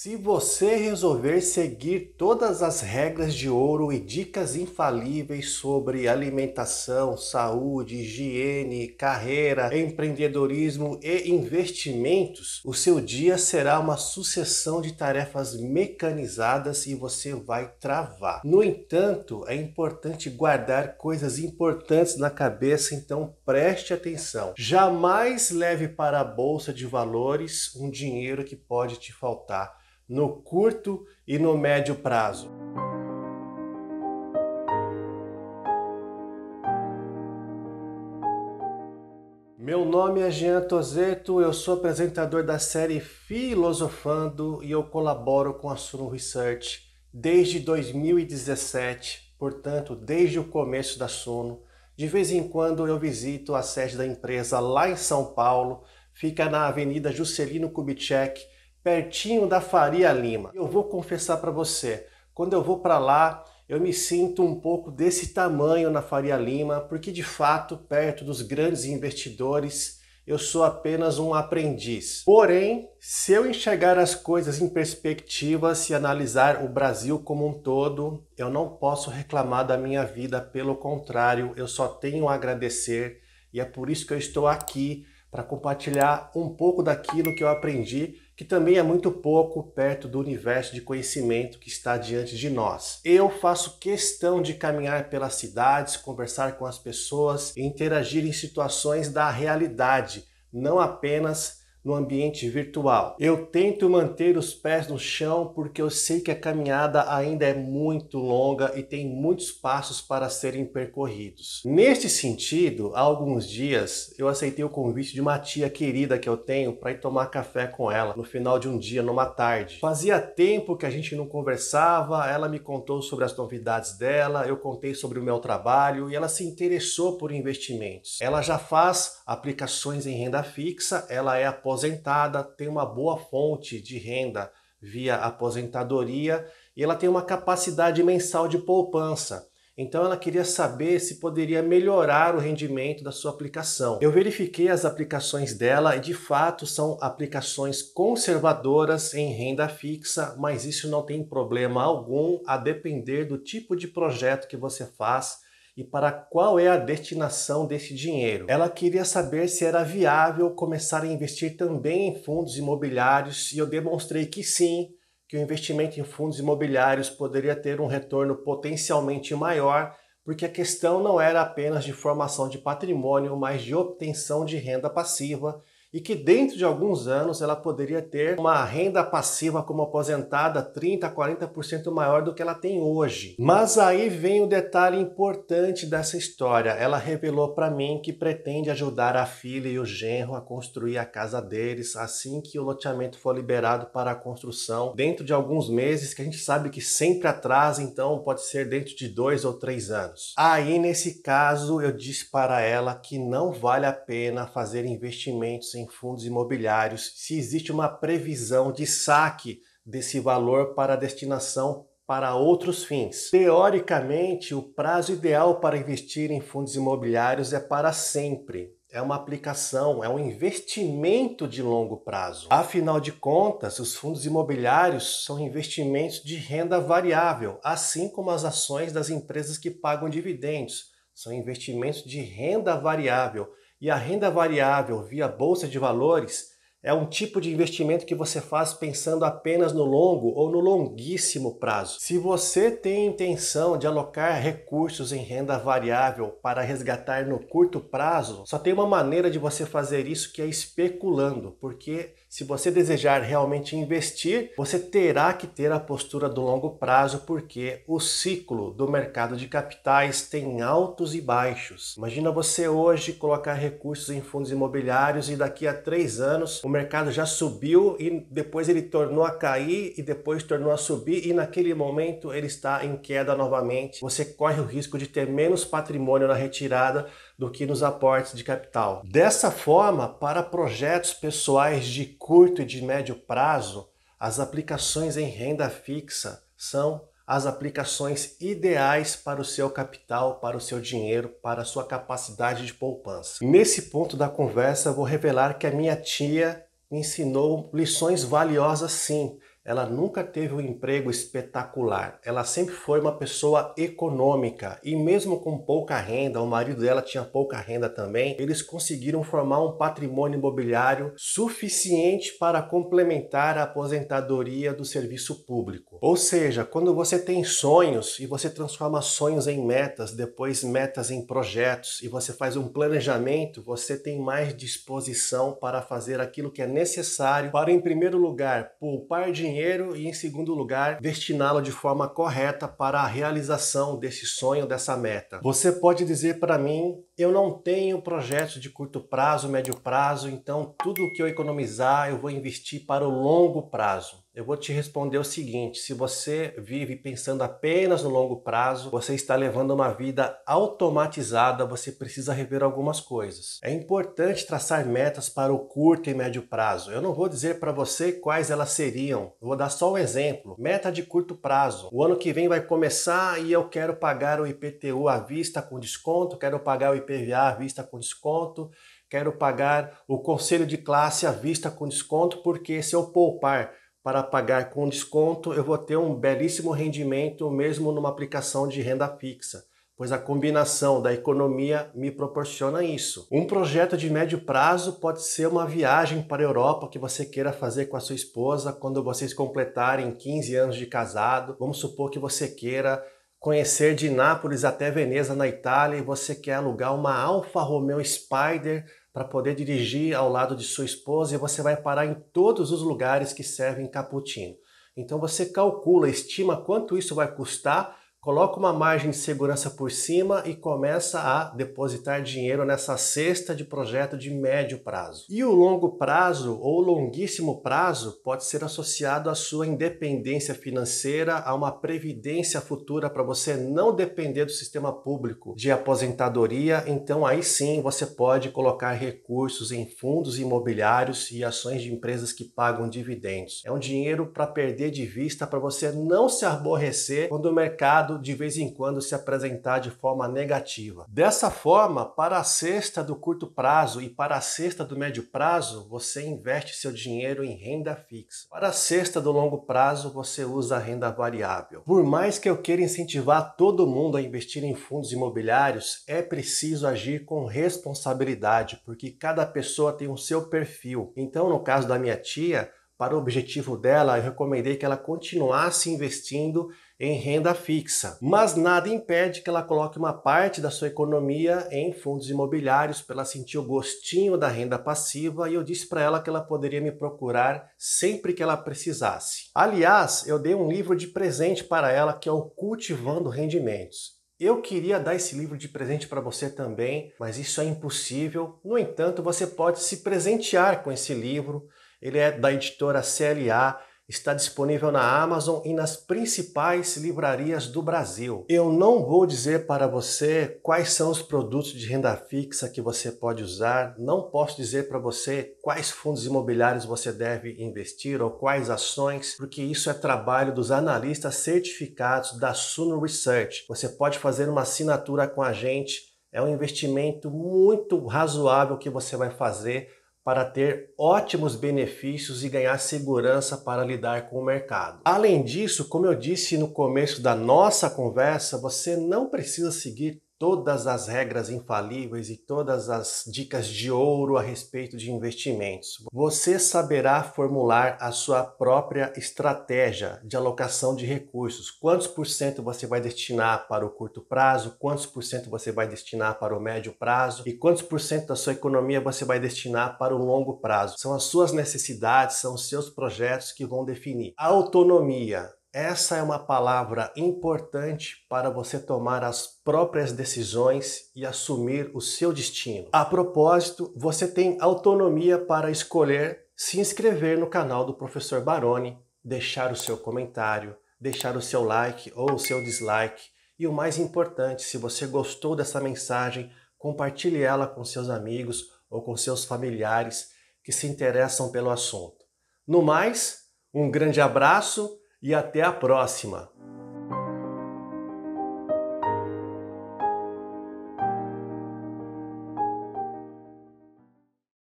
Se você resolver seguir todas as regras de ouro e dicas infalíveis sobre alimentação, saúde, higiene, carreira, empreendedorismo e investimentos, o seu dia será uma sucessão de tarefas mecanizadas e você vai travar. No entanto, é importante guardar coisas importantes na cabeça, então preste atenção. Jamais leve para a bolsa de valores um dinheiro que pode te faltar no curto e no médio prazo. Meu nome é Jean Tosetto, eu sou apresentador da série Filosofando e eu colaboro com a Suno Research desde 2017, portanto, desde o começo da Suno. De vez em quando eu visito a sede da empresa lá em São Paulo, fica na Avenida Juscelino Kubitschek, pertinho da Faria Lima. Eu vou confessar para você, quando eu vou para lá, eu me sinto um pouco desse tamanho na Faria Lima, porque de fato, perto dos grandes investidores, eu sou apenas um aprendiz. Porém, se eu enxergar as coisas em perspectiva, se analisar o Brasil como um todo, eu não posso reclamar da minha vida, pelo contrário, eu só tenho a agradecer e é por isso que eu estou aqui, para compartilhar um pouco daquilo que eu aprendi, que também é muito pouco perto do universo de conhecimento que está diante de nós. Eu faço questão de caminhar pelas cidades, conversar com as pessoas, interagir em situações da realidade, não apenas no ambiente virtual. Eu tento manter os pés no chão porque eu sei que a caminhada ainda é muito longa e tem muitos passos para serem percorridos. Neste sentido, há alguns dias eu aceitei o convite de uma tia querida que eu tenho para ir tomar café com ela no final de um dia, numa tarde. Fazia tempo que a gente não conversava, ela me contou sobre as novidades dela, eu contei sobre o meu trabalho e ela se interessou por investimentos. Ela já faz aplicações em renda fixa, ela é aposentada, tem uma boa fonte de renda via aposentadoria e ela tem uma capacidade mensal de poupança. Então ela queria saber se poderia melhorar o rendimento da sua aplicação. Eu verifiquei as aplicações dela e de fato são aplicações conservadoras em renda fixa, mas isso não tem problema algum a depender do tipo de projeto que você faz e para qual é a destinação desse dinheiro. Ela queria saber se era viável começar a investir também em fundos imobiliários e eu demonstrei que sim, que o investimento em fundos imobiliários poderia ter um retorno potencialmente maior, porque a questão não era apenas de formação de patrimônio, mas de obtenção de renda passiva, e que dentro de alguns anos ela poderia ter uma renda passiva como aposentada 30%, 40% maior do que ela tem hoje. Mas aí vem o detalhe importante dessa história. Ela revelou para mim que pretende ajudar a filha e o genro a construir a casa deles assim que o loteamento for liberado para a construção dentro de alguns meses, que a gente sabe que sempre atrasa, então pode ser dentro de 2 ou 3 anos. Aí nesse caso eu disse para ela que não vale a pena fazer investimentos em fundos imobiliários se existe uma previsão de saque desse valor para destinação para outros fins. Teoricamente, o prazo ideal para investir em fundos imobiliários é para sempre. É uma aplicação, é um investimento de longo prazo. Afinal de contas, os fundos imobiliários são investimentos de renda variável, assim como as ações das empresas que pagam dividendos. São investimentos de renda variável. E a renda variável via bolsa de valores é um tipo de investimento que você faz pensando apenas no longo ou no longuíssimo prazo. Se você tem intenção de alocar recursos em renda variável para resgatar no curto prazo, só tem uma maneira de você fazer isso, que é especulando, porque se você desejar realmente investir, você terá que ter a postura do longo prazo, porque o ciclo do mercado de capitais tem altos e baixos. Imagina você hoje colocar recursos em fundos imobiliários e daqui a 3 anos o mercado já subiu e depois ele tornou a cair e depois tornou a subir e naquele momento ele está em queda novamente. Você corre o risco de ter menos patrimônio na retirada do que nos aportes de capital. Dessa forma, para projetos pessoais de curto e de médio prazo, as aplicações em renda fixa são as aplicações ideais para o seu capital, para o seu dinheiro, para a sua capacidade de poupança. Nesse ponto da conversa, eu vou revelar que a minha tia me ensinou lições valiosas sim. ela nunca teve um emprego espetacular, ela sempre foi uma pessoa econômica e mesmo com pouca renda, o marido dela tinha pouca renda também, eles conseguiram formar um patrimônio imobiliário suficiente para complementar a aposentadoria do serviço público. Ou seja, quando você tem sonhos e você transforma sonhos em metas, depois metas em projetos e você faz um planejamento, você tem mais disposição para fazer aquilo que é necessário para, em primeiro lugar, poupar dinheiro e, em segundo lugar, destiná-lo de forma correta para a realização desse sonho, dessa meta. Você pode dizer para mim, eu não tenho projetos de curto prazo, médio prazo, então tudo que eu economizar eu vou investir para o longo prazo. Eu vou te responder o seguinte, se você vive pensando apenas no longo prazo, você está levando uma vida automatizada, você precisa rever algumas coisas. É importante traçar metas para o curto e médio prazo. Eu não vou dizer para você quais elas seriam, eu vou dar só um exemplo. Meta de curto prazo. O ano que vem vai começar e eu quero pagar o IPTU à vista com desconto, quero pagar o IPVA à vista com desconto, quero pagar o conselho de classe à vista com desconto, porque se eu poupar para pagar com desconto, eu vou ter um belíssimo rendimento mesmo numa aplicação de renda fixa, pois a combinação da economia me proporciona isso. Um projeto de médio prazo pode ser uma viagem para a Europa que você queira fazer com a sua esposa quando vocês completarem 15 anos de casado. Vamos supor que você queira conhecer de Nápoles até Veneza, na Itália, e você quer alugar uma Alfa Romeo Spider para poder dirigir ao lado de sua esposa e você vai parar em todos os lugares que servem cappuccino. Então você calcula, estima quanto isso vai custar, coloca uma margem de segurança por cima e começa a depositar dinheiro nessa cesta de projeto de médio prazo. E o longo prazo ou longuíssimo prazo pode ser associado à sua independência financeira, a uma previdência futura para você não depender do sistema público de aposentadoria. Então aí sim você pode colocar recursos em fundos imobiliários e ações de empresas que pagam dividendos. É um dinheiro para perder de vista, para você não se aborrecer quando o mercado de vez em quando se apresentar de forma negativa. Dessa forma, para a cesta do curto prazo e para a cesta do médio prazo, você investe seu dinheiro em renda fixa. Para a cesta do longo prazo, você usa a renda variável. Por mais que eu queira incentivar todo mundo a investir em fundos imobiliários, é preciso agir com responsabilidade, porque cada pessoa tem o seu perfil. Então, no caso da minha tia, para o objetivo dela, eu recomendei que ela continuasse investindo em renda fixa, mas nada impede que ela coloque uma parte da sua economia em fundos imobiliários para ela sentir o gostinho da renda passiva, e eu disse para ela que ela poderia me procurar sempre que ela precisasse. Aliás, eu dei um livro de presente para ela, que é o Cultivando Rendimentos. Eu queria dar esse livro de presente para você também, mas isso é impossível. No entanto, você pode se presentear com esse livro. Ele é da editora CLA, está disponível na Amazon e nas principais livrarias do Brasil. Eu não vou dizer para você quais são os produtos de renda fixa que você pode usar, não posso dizer para você quais fundos imobiliários você deve investir ou quais ações, porque isso é trabalho dos analistas certificados da Suno Research. Você pode fazer uma assinatura com a gente, é um investimento muito razoável que você vai fazer para ter ótimos benefícios e ganhar segurança para lidar com o mercado. Além disso, como eu disse no começo da nossa conversa, você não precisa seguir todas as regras infalíveis e todas as dicas de ouro a respeito de investimentos. Você saberá formular a sua própria estratégia de alocação de recursos. Quantos por cento você vai destinar para o curto prazo, quantos por cento você vai destinar para o médio prazo e quantos por cento da sua economia você vai destinar para o longo prazo. São as suas necessidades, são os seus projetos que vão definir. Autonomia. Essa é uma palavra importante para você tomar as próprias decisões e assumir o seu destino. A propósito, você tem autonomia para escolher se inscrever no canal do Professor Baroni, deixar o seu comentário, deixar o seu like ou o seu dislike. E o mais importante, se você gostou dessa mensagem, compartilhe ela com seus amigos ou com seus familiares que se interessam pelo assunto. No mais, um grande abraço! E até a próxima!